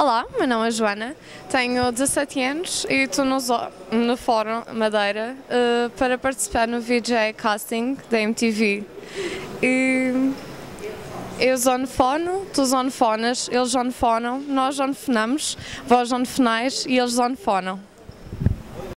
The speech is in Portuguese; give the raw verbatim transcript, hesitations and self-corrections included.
Olá, meu nome é Joana, tenho dezassete anos e estou no, no Fórum Madeira uh, para participar no V J Casting da M T V. E eu zonfono, tu zonfonas, eles zonfonam, nós zonfonamos, vós zonfonais e eles zonfonam.